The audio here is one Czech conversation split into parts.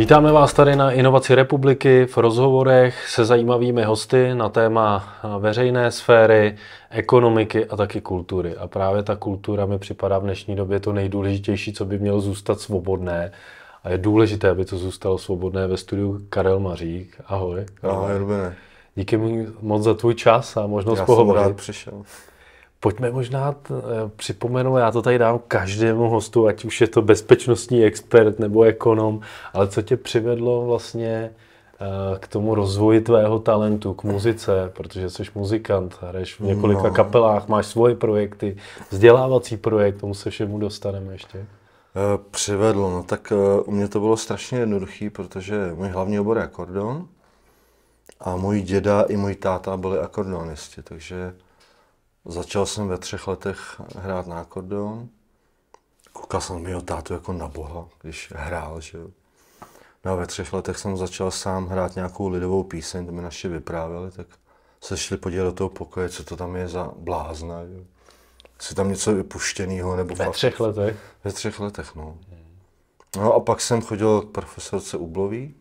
Vítáme vás tady na Inovaci Republiky v rozhovorech se zajímavými hosty na téma veřejné sféry, ekonomiky a taky kultury. A právě ta kultura mi připadá v dnešní době to nejdůležitější, co by mělo zůstat svobodné. A je důležité, aby to zůstalo svobodné. Ve studiu Karel Mařík. Ahoj. Ahoj, Rubene. Díky moc za tvůj čas a možnost pohovořit. Já jsem rád přišel. Pojďme možná připomenout, já to tady dám každému hostu, ať už je to bezpečnostní expert nebo ekonom, ale co tě přivedlo vlastně k tomu rozvoji tvého talentu, k muzice, protože jsi muzikant, hraješ v několika kapelách, máš svoje projekty, vzdělávací projekt, tomu se všemu dostaneme ještě. Přivedlo, no tak u mě to bylo strašně jednoduché, protože můj hlavní obor je akordeon a můj děda i můj táta byli akordeonisti, takže začal jsem ve 3 letech hrát na akordeon. Koukal jsem mýho tátu jako na boha, když hrál, že jo. No a ve 3 letech jsem začal sám hrát nějakou lidovou píseň, to mi naši vyprávěli, tak se šli podívat do toho pokoje, co to tam je za blázna, že jo. Jestli tam něco vypuštěného nebo... Ve 3 letech? Ve 3 letech, no. No a pak jsem chodil k profesorce Ublový.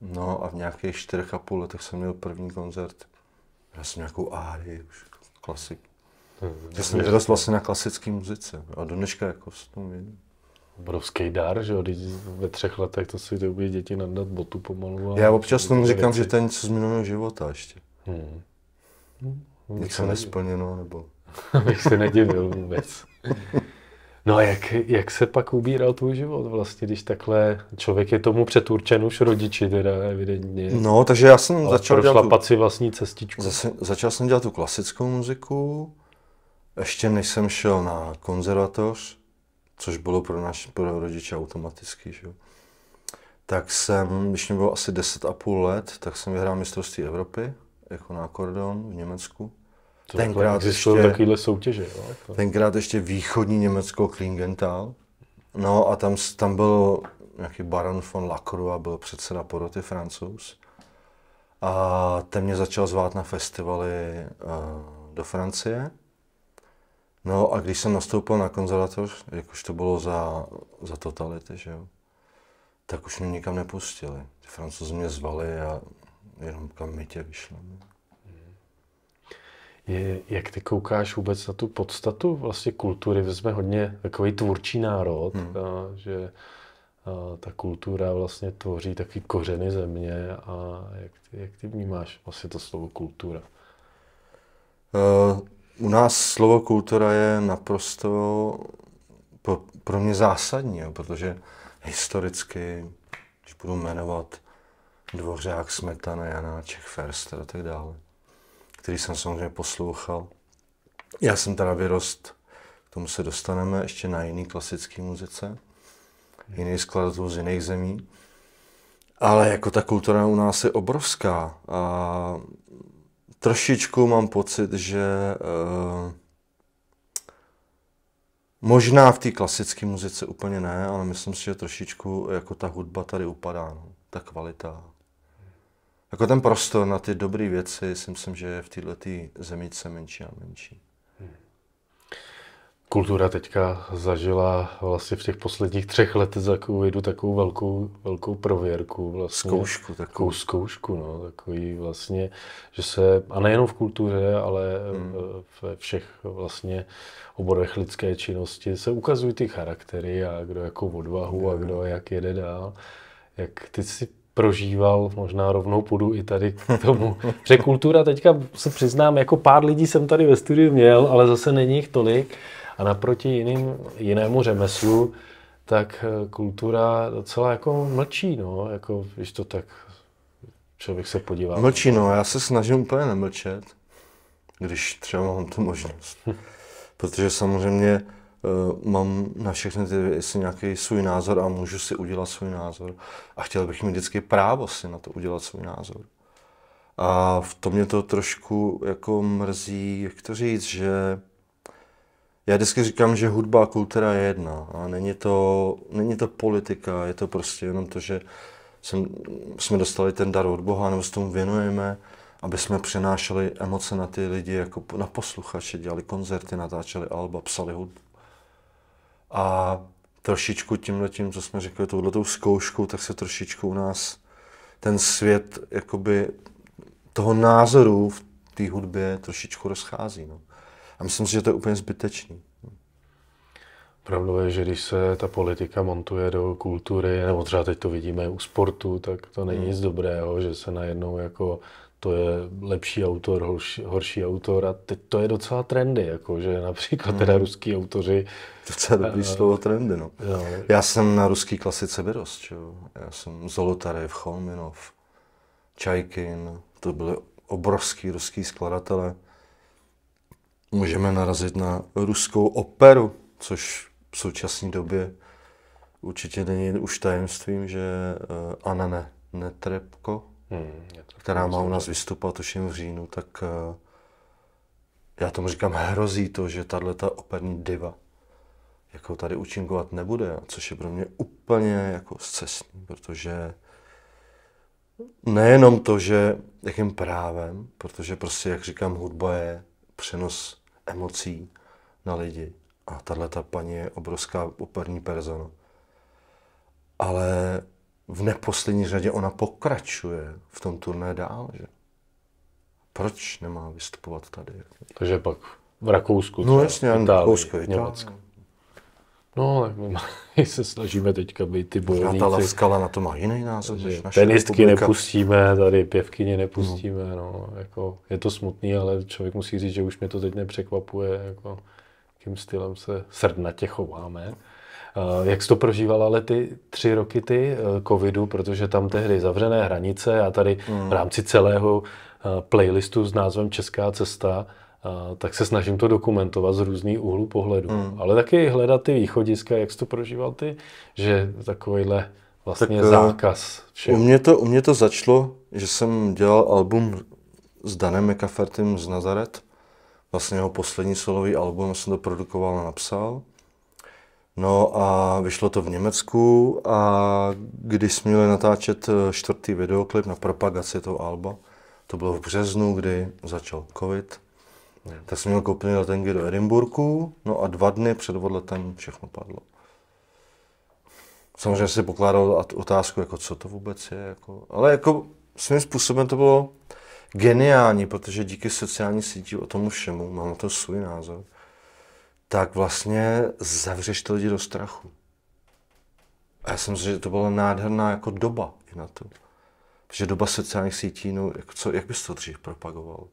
No a v nějakých 4,5 letech jsem měl první koncert. Já jsem nějakou árii už. Klasik. Já jsem vyrost vlastně na klasické muzice a do dneška jako s tom vědím. Obrovský dar, že jo, ve 3 letech to si ty děti nadat botu pomalu. Já občas tomu říkám, že to je něco z minulého života ještě. Něco nesplněno, nebo... Bych se nedivil vůbec. No a jak se pak ubíral tvůj život vlastně, když takhle člověk je tomu předurčen už rodiči teda evidentně. No, takže já jsem začal dělat tu vlastní cestičku. Začal jsem dělat tu klasickou muziku, ještě než jsem šel na konzervatoř, což bylo pro rodiče automaticky, že jo. Tak jsem, když mi bylo asi 10,5 let, tak jsem vyhrál mistrovství Evropy, jako na akordeon v Německu. Tenkrát ještě východní Německo, Klingenthal. No a tam byl nějaký baron von Lacroix a byl předseda poroty Francouz. A ten mě začal zvát na festivaly do Francie. No a když jsem nastoupil na konzervatoř, jakož to bylo za totality, že jo, tak už mě nikam nepustili. Ty Francouzi mě zvali a jenom kam my tě vyšli. Jak ty koukáš vůbec na tu podstatu vlastně kultury? My jsme hodně takový tvůrčí národ, že ta kultura vlastně tvoří taky kořeny země. A jak ty vnímáš vlastně to slovo kultura? U nás slovo kultura je naprosto pro mě zásadní, jo, protože historicky, když budu jmenovat Dvořák, Smetana, Jana Čech, Ferster a tak dále, který jsem samozřejmě poslouchal. Já jsem teda vyrost, k tomu se dostaneme, ještě na jiný klasický muzice, jiný skladatelů z jiných zemí. Ale jako ta kultura u nás je obrovská a trošičku mám pocit, že možná v té klasické muzice úplně ne, ale myslím si, že trošičku jako ta hudba tady upadá, no, ta kvalita. Jako ten prostor na ty dobré věci si myslím, že v této zemi se menší a menší. Kultura teďka zažila vlastně v těch posledních 3 letech za covidu takovou velkou prověrku. Vlastně, zkoušku takovou. Zkoušku, no, takový vlastně, že se, a nejenom v kultuře, ale ve všech vlastně oborech lidské činnosti se ukazují ty charaktery a kdo jako odvahu a kdo jak jede dál. Jak ty si prožíval, možná rovnou půjdu i tady k tomu, že kultura teďka se přiznám, jako pár lidí jsem tady ve studiu měl, ale zase není jich tolik a naproti jinému řemeslu, tak kultura docela jako mlčí, no, jako když to tak člověk se podívá. Mlčí, no, já se snažím úplně nemlčet, když třeba mám tu možnost, protože samozřejmě mám na všechny ty nějaký svůj názor a můžu si udělat svůj názor. A chtěl bych mít vždycky právo si na to udělat svůj názor. A v tom mě to trošku jako mrzí, jak to říct, že já vždycky říkám, že hudba a kultura je jedna. A není to politika, je to prostě jenom to, že jsme dostali ten dar od Boha, nebo se tomu věnujeme, aby jsme přenášeli emoce na ty lidi, jako na posluchače, dělali koncerty, natáčeli alba, psali hudbu. A trošičku tímhletím, co jsme řekli, touhletou zkouškou, tak se trošičku u nás ten svět jakoby toho názoru v té hudbě trošičku rozchází. No. A myslím si, že to je úplně zbytečný. Pravdou je, že když se ta politika montuje do kultury, nebo třeba teď to vidíme u sportu, tak to není nic dobrého, že se najednou jako to je lepší autor, horší autor a teď to je docela trendy, jako, že například teda ruský autoři... Docela dobrý slovo trendy, no. Jo. Já jsem na ruský klasice vyrost, jo. Já jsem Zolotarev, Cholminov, Čajkin, to byly obrovský ruský skladatelé. Můžeme narazit na ruskou operu, což v současné době určitě není už tajemstvím, že Anna Netrebko, která má u nás vystupovat tuším v říjnu, tak já tomu říkám, hrozí to, že tato operní diva jako tady účinkovat nebude, což je pro mě úplně jako scestný, protože nejenom to, že jakým právem, protože prostě, jak říkám, hudba je přenos emocí na lidi. A tato paní je obrovská operní persona. Ale v neposlední řadě ona pokračuje v tom turné dál, že? Proč nemá vystupovat tady? Takže pak v Rakousku. No jasně, v Rakousku, Německu. No, tak my se snažíme teďka být ty bojovníci. Ta Laskala na to má jiný názor. Tenistky nepustíme, tady pěvkyně nepustíme. No, jako, je to smutný, ale člověk musí říct, že už mě to teď nepřekvapuje. Jako. Tím stylem se srdnatě chováme. Jak jsi to prožíval ale ty 3 roky ty covidu, protože tam tehdy zavřené hranice a tady v rámci celého playlistu s názvem Česká cesta, tak se snažím to dokumentovat z různých úhlů pohledu. Ale taky hledat ty východiska, jak jsi to prožíval ty, že takovýhle vlastně tak, zákaz. U mě to začalo, že jsem dělal album s Danem McCaffertym z Nazaret. Vlastně jeho poslední solový album jsem to produkoval a napsal. No a vyšlo to v Německu a když jsme měli natáčet 4. videoklip na propagaci toho alba, to bylo v březnu, kdy začal covid, tak jsem měl koupit letenky do Edinburghu, no a 2 dny před odletem všechno padlo. Samozřejmě si pokládal otázku, jako co to vůbec je, jako, ale jako svým způsobem to bylo geniální, protože díky sociální síti o tomu všemu, mám na to svůj názor, tak vlastně zavřeš ty lidi do strachu. A já jsem si, že to byla nádherná jako doba i na to. Protože doba sociálních sítí, no, jako co, jak bys to dřív propagoval?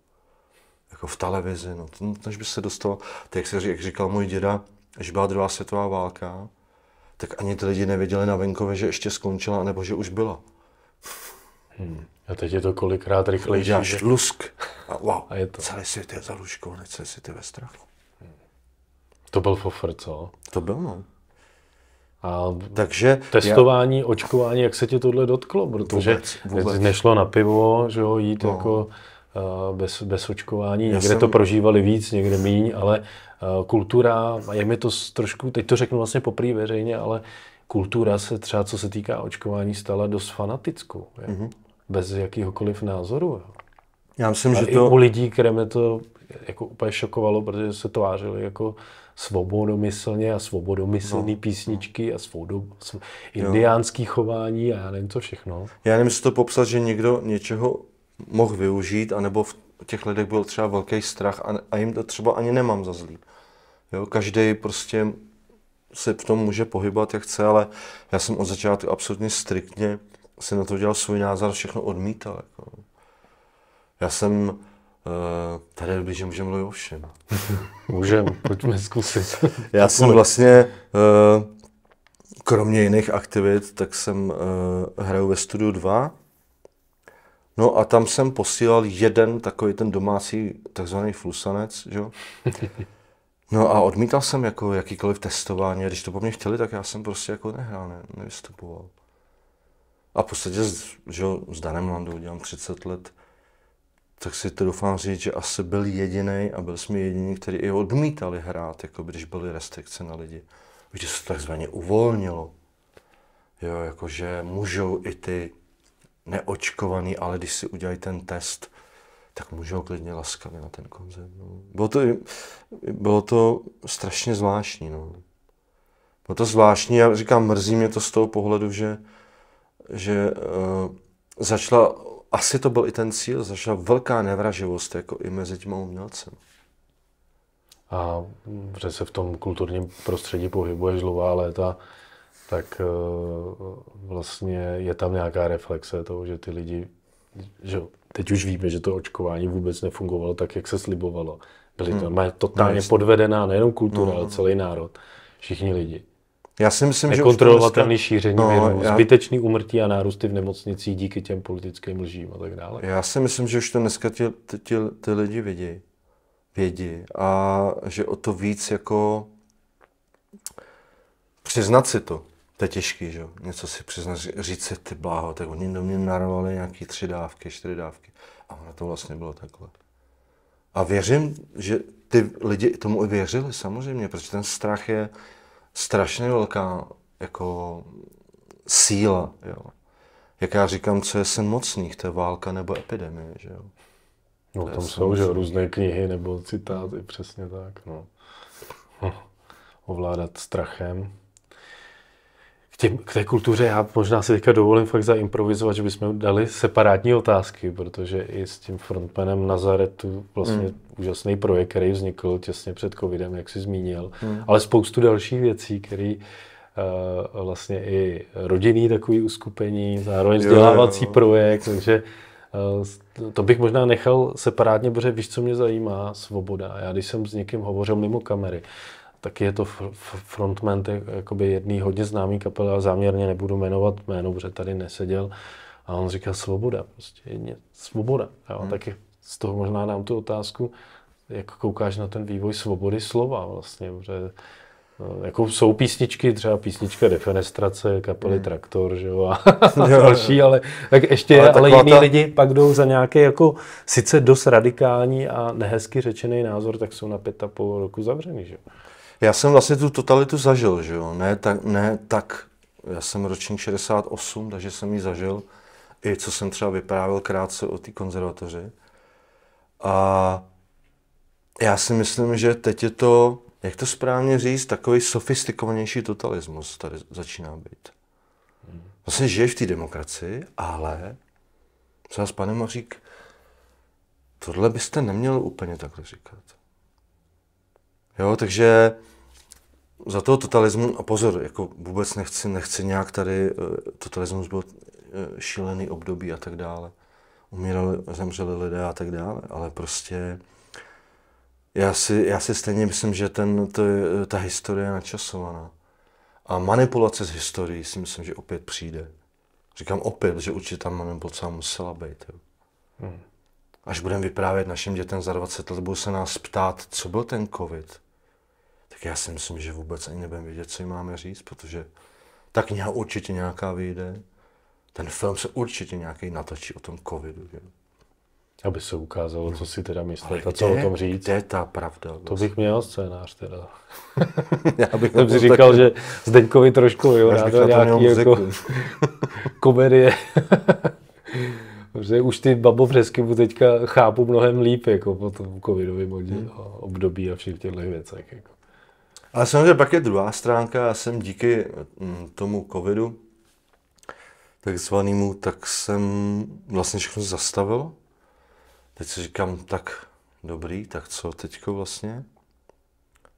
Jako v televizi, no, než by se dostal, tak jak říkal můj děda, když byla 2. světová válka, tak ani ty lidi nevěděli na venkově, že ještě skončila, nebo že už byla. A teď je to kolikrát rychlejší. Uděláš lusk a wow, a je to. Celý svět je za lůžkou, celý svět je ve strachu. To byl fofr, co? To byl, no. A takže testování, očkování, jak se tě tohle dotklo? Protože vůbec. Nešlo na pivo, že jo, jít jako bez očkování. Někde to prožívali víc, někde míň, ale kultura, je mi to trošku, teď to řeknu vlastně poprvé veřejně, ale kultura se třeba, co se týká očkování, stala dost fanatickou. Bez jakýhokoliv názoru. Já myslím, že to... u lidí, které mě to jako úplně šokovalo, protože se tvářili jako svobodomyslně a svobodomyslné písničky a indiánský chování a já nevím co všechno. Já nevím, jestli to popsat, že někdo něčeho mohl využít, anebo v těch lidech byl třeba velký strach a jim to třeba ani nemám za zlý. Jo? Každý prostě se v tom může pohybat, jak chce, ale já jsem od začátku absolutně striktně jsem na to dělal svůj názor, všechno odmítal. Jako. Já jsem tady dobrý, že můžeme mluvit o všem. Můžeme, pojďme zkusit. Já jsem vlastně, kromě jiných aktivit, tak jsem hraju ve Studiu 2. No a tam jsem posílal jeden takový ten domácí takzvaný flusanec, jo. No a odmítal jsem jako jakýkoliv testování. A když to po mně chtěli, tak já jsem prostě jako nehrál, nevystupoval. A v podstatě s Danem Landou dělám 30 let, tak si to doufám říct, že asi byl jediný a byli jsme jediní, kteří i odmítali hrát, jako když byly restrikce na lidi. Když se to takzvaně uvolnilo, jo, jakože můžou i ty neočkovaný, ale když si udělají ten test, tak můžou klidně laskavě na ten koncert. No. Bylo to strašně zvláštní. No. Bylo to zvláštní, já říkám, mrzí mě to z toho pohledu, že začala, asi to byl i ten cíl, začala velká nevraživost jako i mezi těma umělcem. A že se v tom kulturním prostředí pohybuješ dlouhá léta, tak vlastně je tam nějaká reflexe toho, že ty lidi, že teď už víme, že to očkování vůbec nefungovalo tak, jak se slibovalo. Byly to totálně podvedená nejenom kultura, ale celý národ, všichni lidi. Já si myslím, nekontrolovatelné šíření viru, zbytečný úmrtí a nárůsty v nemocnicích díky těm politickým lžím a tak dále. Já si myslím, že už to dneska ty lidi vědí a že o to víc jako přiznat si to. To je těžký, že? Něco si přiznat, říct si ty bláho, tak oni do mě narvali nějaký 3 dávky, 4 dávky a ono to vlastně bylo takhle. A věřím, že ty lidi tomu i věřili samozřejmě, protože ten strach je strašně velká jako síla, jo. Jak já říkám, co je sen mocných, to je válka nebo epidemie, že jo. No, tam jsou, že různé knihy nebo citáty, přesně tak, no. Ovládat strachem. K té kultuře já možná si teďka dovolím fakt zaimprovizovat, že bychom dali separátní otázky, protože i s tím frontmanem Nazaretu vlastně úžasný projekt, který vznikl těsně před covidem, jak jsi zmínil, ale spoustu dalších věcí, které vlastně i rodinný takový uskupení, zároveň vzdělávací projekt, takže to bych možná nechal separátně, protože víš, co mě zajímá, svoboda. Já když jsem s někým hovořil mimo kamery, tak je to frontman jakoby jedný hodně známý kapely, ale záměrně nebudu jmenovat jméno, protože tady neseděl. A on říkal svoboda, prostě jedně svoboda. Jo? Taky z toho možná dám tu otázku, jak koukáš na ten vývoj svobody slova vlastně, protože jako jsou písničky, třeba písnička Defenestrace, kapely Traktor, že jo, a další, ale tak ještě ale jiní lidi pak jdou za nějaký jako sice dost radikální a nehezky řečený názor, tak jsou na 5,5 roku zavřený, že jo. Já jsem vlastně tu totalitu zažil, že jo, ne tak, já jsem ročník 68, takže jsem ji zažil, i co jsem třeba vyprávěl krátce o té konzervatoři. A já si myslím, že teď je to, jak to správně říct, takový sofistikovanější totalismus tady začíná být. Vlastně žiješ v té demokracii, ale třeba s panem Mařík, tohle byste neměl úplně takhle říkat. Jo, takže za toho totalismu, a pozor, jako vůbec nechci nějak tady, totalismus byl šílený období a tak dále. Umírali, zemřeli lidé a tak dále, ale prostě já si stejně myslím, že ta historie je načasovaná. A manipulace s historií si myslím, že opět přijde. Říkám opět, že určitě ta manipulace musela být. Jo. Až budeme vyprávět našim dětem za 20 let, budou se nás ptát, co byl ten covid, tak já si myslím, že vůbec ani nebudeme vědět, co jim máme říct, protože ta kniha určitě nějaká vyjde, ten film se určitě nějaký natočí o tom covidu. Že? Aby se ukázalo, co si teda myslíte, co o tom říct. Kde je ta pravda? Vlastně? To bych měl scénář teda. Já bych si říkal, že Zdeňkovi trošku vyhrádal nějaký jako komedie. Protože už ty babovřesky mu teďka chápu mnohem líp, jako po tom covidovém období a všech těchto věcech. Jako. Ale samozřejmě pak je druhá stránka, já jsem díky tomu covidu takzvanému, tak jsem vlastně všechno zastavil. Teď si říkám, tak dobrý, tak co teďko vlastně?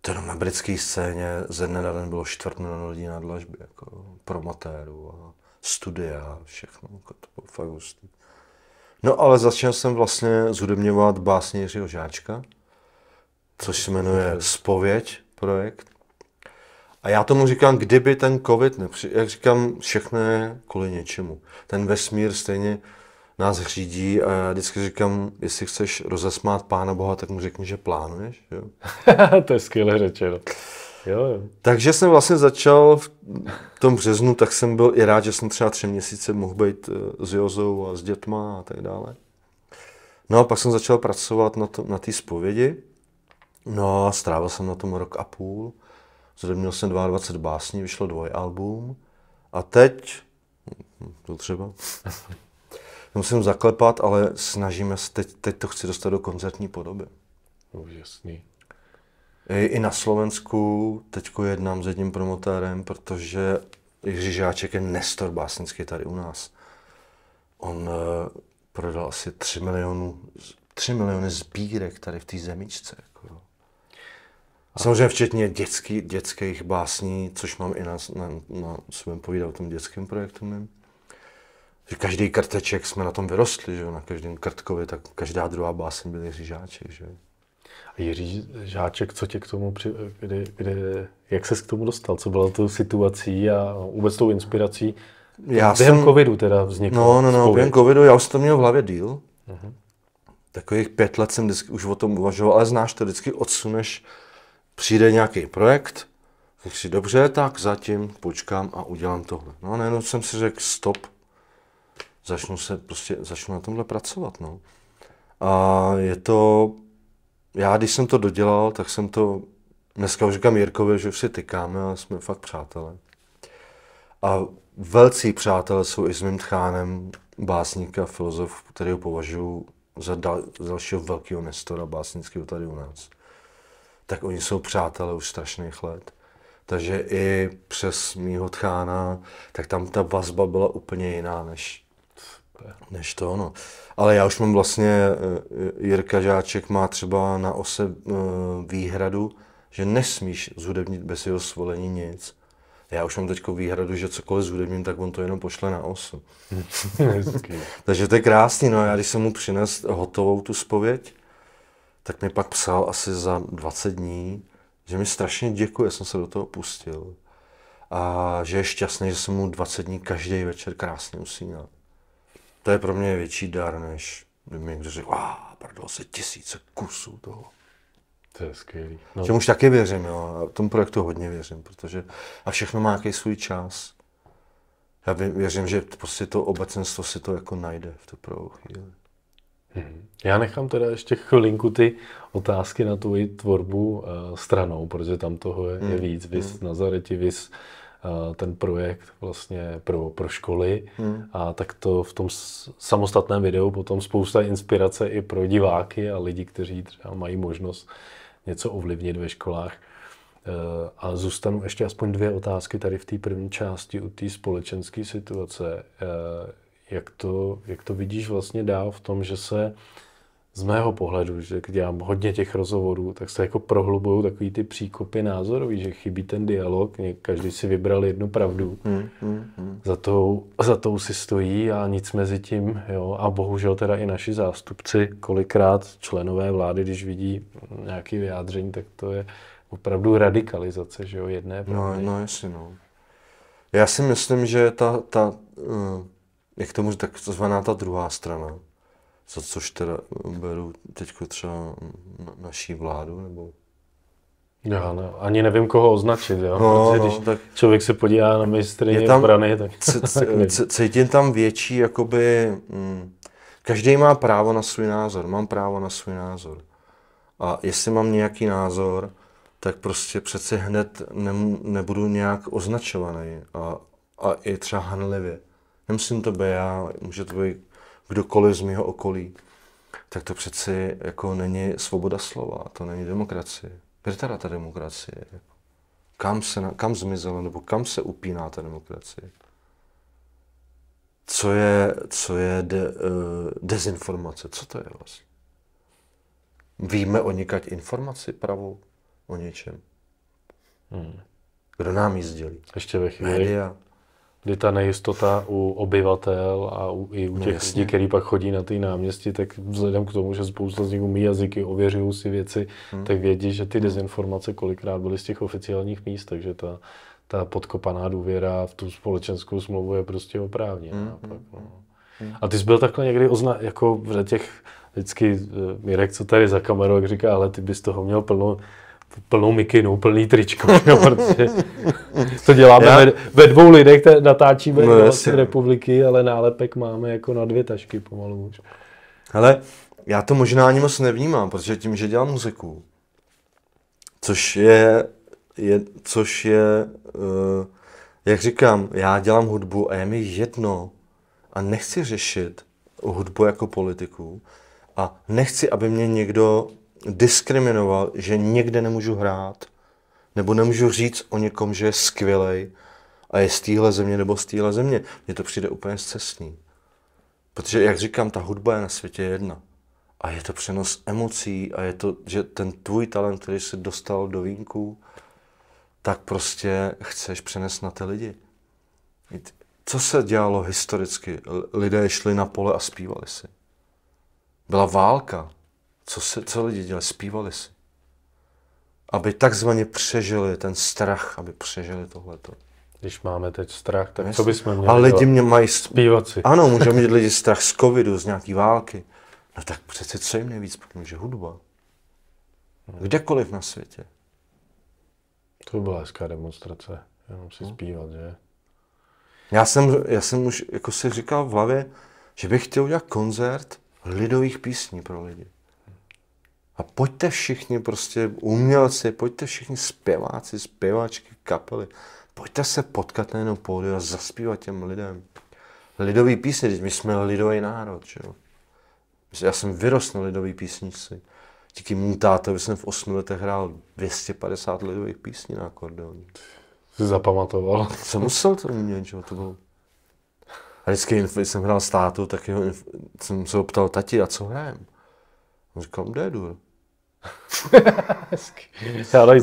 To jenom na britské scéně ze dne na den bylo 4 miliony lidí na dlažbě, jako promotérů a studia, všechno, jako to bylo fakt hustý. No ale začal jsem vlastně zhudebňovat básně Jiřího Žáčka, což se jmenuje Spověď projekt. A já tomu říkám, kdyby ten covid nepřišel, jak říkám, všechno je kvůli něčemu. Ten vesmír stejně nás řídí a já vždycky říkám, jestli chceš rozesmát Pána Boha, tak mu řekni, že plánuješ. Jo? To je skvěle řečeno. Jo. Takže jsem vlastně začal v tom březnu, tak jsem byl i rád, že jsem třeba 3 měsíce mohl být s Jozou a s dětma a tak dále. No a pak jsem začal pracovat na té Spovědi. No a strávil jsem na tom 1,5 roku. Zřejmě jsem 22 básní, vyšlo 2 album. A teď, to třeba, musím zaklepat, ale snažíme se, teď to chci dostat do koncertní podoby. Úžasný. I na Slovensku teďko jednám s jedním promotérem, protože Jiří Žáček je nestor básnický tady u nás. On prodal asi 3 miliony sbírek tady v té zemičce. Jako. Samozřejmě včetně dětských básní, což mám i na svém povídal o tom dětském projektu mým. Že každý krteček jsme na tom vyrostli, že na každém krtkovi, tak každá druhá básně byl Jiří Žáček. Že? A Jiří Žáček, co tě k tomu, jak ses k tomu dostal? Co byla tou situací a vůbec tou inspirací? Během covidu teda vzniklo. No, během covidu, já už to měl v hlavě díl. Uh-huh. Takových 5 let jsem už o tom uvažoval, ale znáš to, vždycky odsuneš, přijde nějaký projekt, tak si dobře, tak zatím počkám a udělám tohle. No a najednou jsem si řekl stop, začnu na tomhle pracovat. No. A je to, já když jsem to dodělal, tak jsem to, dneska už říkám Jirkovi, že už si tykáme, ale jsme fakt přátelé. A velcí přátelé jsou i s mým tchánem, básník a filozof, kterýho považuji za dalšího velkého nestora básnického tady u nás. Tak oni jsou přátelé už strašných let. Takže i přes mýho tchána, tak tam ta vazba byla úplně jiná než to. No. Ale já už mám vlastně, Jirka Žáček má třeba na ose výhradu, že nesmíš zhudebnit bez jeho svolení nic. Já už mám teď výhradu, že cokoliv zhudebním, tak on to jenom pošle na osu. Takže to je krásný. No. Já když jsem mu přinesl hotovou tu Spověď, tak mi pak psal asi za 20 dní, že mi strašně děkuje, jsem se do toho pustil. A že je šťastný, že jsem mu 20 dní každý večer krásně usínal. To je pro mě větší dar, než kdyby mi někdo řekl, prodal se 1000 kusů toho. To je skvělý. No. Čemu už taky věřím, jo. Tomu projektu hodně věřím, protože a všechno má nějaký svůj čas. Já věřím, že prostě to obecenstvo si to jako najde v tu prvou chvíli. Já nechám teda ještě chvilinku ty otázky na tvoji tvorbu stranou, protože tam toho je víc. Vys Nazareti, vys ten projekt vlastně pro školy. A tak to v tom samostatném videu potom spousta inspirace i pro diváky a lidi, kteří třeba mají možnost něco ovlivnit ve školách. A zůstanu ještě aspoň 2 otázky tady v té první části u té společenské situace. Jak to vidíš vlastně dál v tom, že se z mého pohledu, že dělám hodně těch rozhovorů, tak se jako prohlubují takový ty příkopy názorový, že chybí ten dialog, každý si vybral jednu pravdu, za tou si stojí a nic mezi tím, jo, a bohužel teda i naši zástupci, kolikrát členové vlády, když vidí nějaké vyjádření, tak to je opravdu radikalizace, že jo, jedné pravdy. No jasně, no. Já si myslím, že jak tomu tak zvaná ta druhá strana, za což teda beru teď třeba naší vládu, nebo... Já ani nevím, koho označit, jo? Protože když tak člověk se podívá na ministryni obrany, tak... Cítím tam větší, jakoby... Každý má právo na svůj názor, mám právo na svůj názor. A jestli mám nějaký názor, tak prostě přeci hned nebudu nějak označovaný a i třeba hanlivě. Nemusím to být já, může to být kdokoliv z mého okolí, tak to přeci jako není svoboda slova, to není demokracie. Kde teda ta demokracie? Kam zmizela nebo kam se upíná ta demokracie? Co je dezinformace? Co to je vlastně? Víme odnikat informaci pravou o něčem? Kdo nám ji sdělí? Ještě ve chvíli. Média. Kdy ta nejistota u obyvatel a i u těch lidí, kteří pak chodí na ty náměstí, tak vzhledem k tomu, že spousta z nich umí jazyky, ověřují si věci, tak vědí, že ty dezinformace kolikrát byly z těch oficiálních míst, takže ta podkopaná důvěra v tu společenskou smlouvu je prostě oprávněná. A ty jsi byl takhle někdy jako v těch, vždycky Mirek, co tady za kamerou, jak říká, ale ty bys toho měl plnou mikinu, plný tričko, no, protože to děláme ve 2 lidech, natáčíme Inovace Republiky, ale nálepek máme jako na 2 tašky pomalu už. Hele, já to možná ani moc nevnímám, protože tím, že dělám muziku, což je, jak říkám, já dělám hudbu a je mi jedno a nechci řešit hudbu jako politiku a nechci, aby mě někdo diskriminoval, že někde nemůžu hrát, nebo nemůžu říct o někom, že je skvělej a je z téhle země nebo z téhle země. Mně to přijde úplně scestný. Protože, jak říkám, ta hudba je na světě jedna. A je to přenos emocí a je to, že ten tvůj talent, který jsi dostal do vínku, tak prostě chceš přenést na ty lidi. Co se dělalo historicky? Lidé šli na pole a zpívali si. Byla válka. Co lidi dělali? Zpívali si. Aby takzvaně přežili ten strach, aby přežili tohleto. Když máme teď strach, tak co bychom měli dělat? A lidi mě mají... Zpívat si. Ano, můžou mít lidi strach z covidu, z nějaký války. No tak přece co jim nejvíc pomůže? Hudba. Kdekoliv na světě. To byla hezká demonstrace. Jenom si zpívat, že? Já jsem už jako si říkal v hlavě, že bych chtěl udělat koncert lidových písní pro lidi. A pojďte všichni prostě umělci, pojďte všichni zpěváci, zpěváčky, kapely. Pojďte se potkat na jednou pódiu a zaspívat těm lidem. Lidový písně, my jsme lidový národ, že jo. Já jsem vyrostl na lidový písničci. Díky mým tátovi jsem v 8 letech hrál 250 lidových písní na akordeoní. Jsi zapamatoval? Jsem musel to umět, že to bylo. A vždycky, když jsem hrál s tátou, tak jsem se ho ptal, tati, a co hrajem? On říkal, dédur.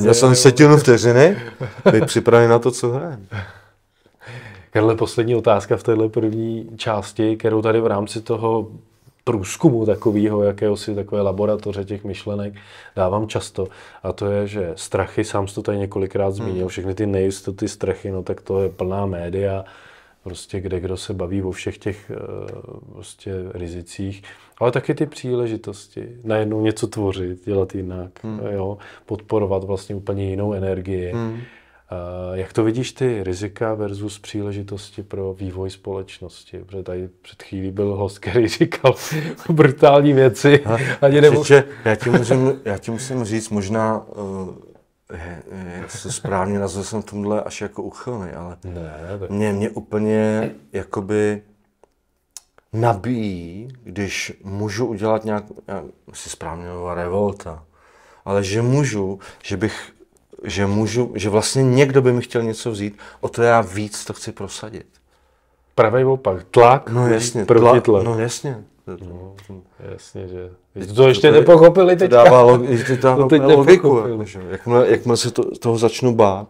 Já jsem setinu vteřiny, bych připravený na to, co hrajem. Karle, poslední otázka v téhle první části, kterou tady v rámci toho průzkumu takového, jakéhosi takové laboratoře těch myšlenek dávám často. A to je, že strachy, sám jsi to tady několikrát zmínil, všechny ty nejistoty, strachy, no tak to je plná média, prostě kde kdo se baví o všech těch prostě rizicích, ale taky ty příležitosti, najednou něco tvořit, dělat jinak, jo, podporovat vlastně úplně jinou energii. Jak to vidíš ty, rizika versus příležitosti pro vývoj společnosti? Protože tady před chvílí byl host, který říkal brutální věci. Já ti musím říct, možná se správně nazval jsem v tomhle až jako uchylný, ale mě úplně jakoby nabíjí, když můžu udělat nějak, si správně nazval revolta, ale že můžu, že vlastně někdo by mi chtěl něco vzít, o to já víc to chci prosadit. Pravý opak, tlak, no jasně, proti tlak. No jasně. Jasně, že. To ještě nepochopili teďka. To dává logiku. Jakmile se toho začnu bát,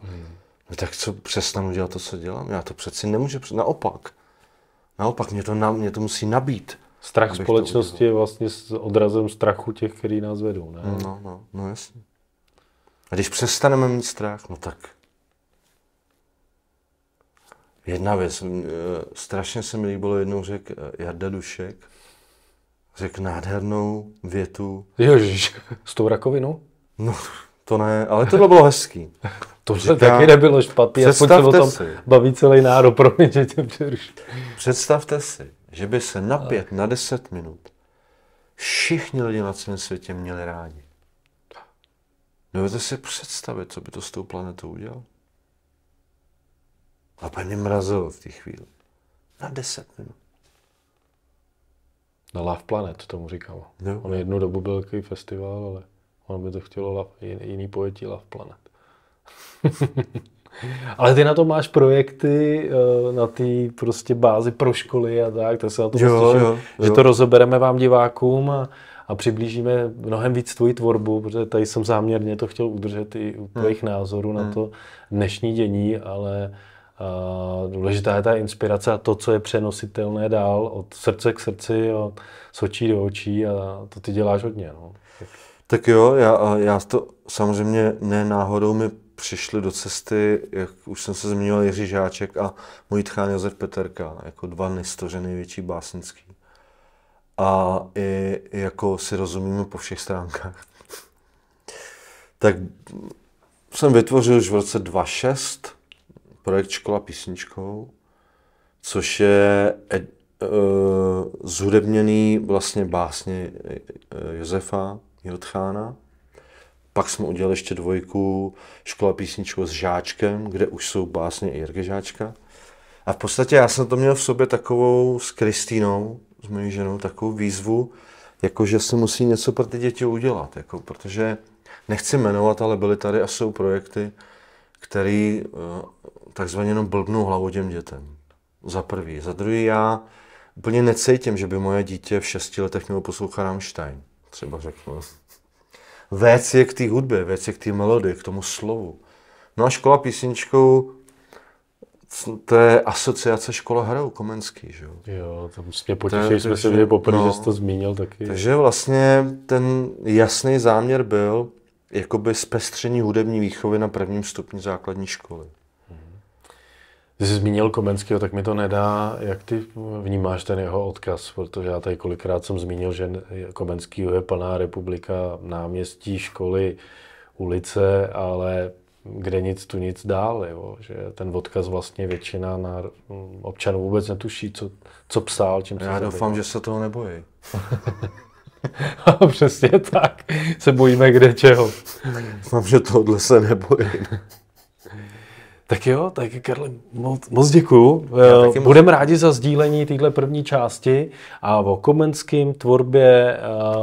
tak co přestanu dělat to, co dělám? Já to přeci nemůžu, naopak, mě to musí nabít. Strach společnosti je vlastně odrazem strachu těch, který nás vedou, ne? No jasně. A když přestaneme mít strach, no tak... Jedna věc, strašně se mi líbilo, jednou řekl Jarda Dušek, řekl nádhernou větu. Ježiš, s tou rakovinou? No, to ne, ale tohle bylo hezký. Tohle taky nebylo špatný, aspoň se o tom baví celý národ, promiň, že tě přeruším. Představte si, že by se na 5, na 10 minut všichni lidi na celém světě měli rádi. Dovedete si představit, co by to s tou planetou udělal? A paní mrazilo v té chvíli. Na 10 minut. Na Love Planet tomu říkalo. No. On jednu dobu byl takový festival, ale on by to chtělo jiný pojetí Love Planet. Ale ty na to máš projekty, na té prostě bázi pro školy a tak, tak se na to těším, že to rozebereme vám divákům a přiblížíme mnohem víc tvoji tvorbu, protože tady jsem záměrně to chtěl udržet i u tvojich názorů na to dnešní dění, ale důležitá je ta inspirace a to, co je přenositelné dál od srdce k srdci, od očí do očí a to ty děláš hodně. No. Tak jo, já to samozřejmě ne náhodou mi přišly do cesty, jak už jsem se zmínil, Jiří Žáček a můj tchán Josef Peterka, jako dva nejstoře největší básnický. A i jako si rozumíme po všech stránkách. Tak jsem vytvořil už v roce 2006 projekt Škola písničkou, což je zhudebněný vlastně básně Josefa, jeho tchána. Pak jsme udělali ještě 2 Škola písničkou s Žáčkem, kde už jsou básně i Jirky Žáčka. A v podstatě já jsem to měl v sobě takovou s Kristínou, s mojí ženou, takovou výzvu jakože se musí něco pro ty děti udělat, jako, protože nechci jmenovat, ale byly tady a jsou projekty, které takzvaně jenom blbnou hlavou těm dětem. Za prvý. Za druhý já úplně necítím, že by moje dítě v 6 letech mělo poslouchat Rammstein, třeba řeknu. Věc je k té hudbě, věc je k té melodii, k tomu slovu. No a Škola písničkou, to je asociace škola hrou, Komenský, že jo? Jo, tam mě potěšili, jsme se viděli poprvé, no, že jsi to zmínil taky. Takže vlastně ten jasný záměr byl jakoby zpestření hudební výchovy na prvním stupni základní školy. Když jsi zmínil Komenského, tak mi to nedá, jak ty vnímáš ten jeho odkaz, protože já tady kolikrát jsem zmínil, že Komenskýho je plná republika, náměstí, školy, ulice, ale kde nic, tu nic dál, jo? Že ten odkaz vlastně většina občanů vůbec netuší, co psal, čím se zabýval. Já doufám, že se toho nebojí. Přesně tak, se bojíme kde čeho. Doufám, že tohle se nebojí. Tak jo, tak Karle, moc děkuju. Budeme rádi za sdílení téhle první části a o Komenským, tvorbě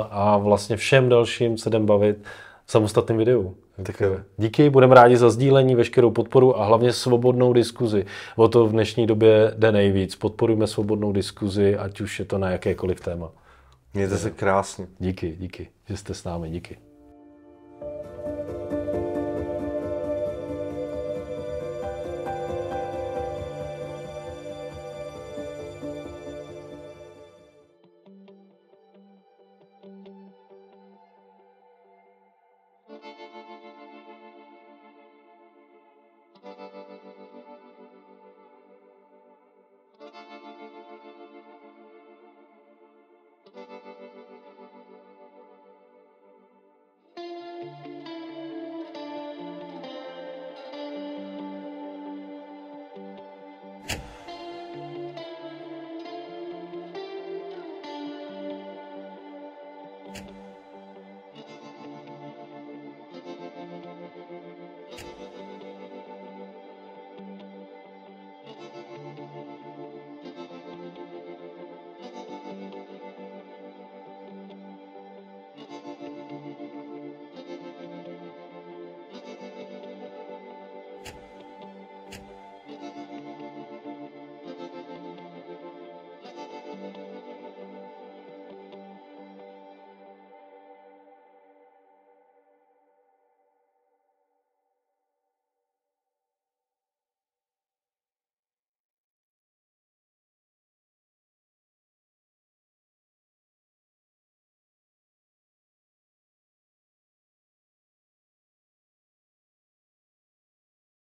a vlastně všem dalším se jdem bavit v samostatném videu. Tak jo. Díky, budeme rádi za sdílení, veškerou podporu a hlavně svobodnou diskuzi. O to v dnešní době jde nejvíc. Podporujme svobodnou diskuzi, ať už je to na jakékoliv téma. Mějte se krásně. Díky, že jste s námi, díky.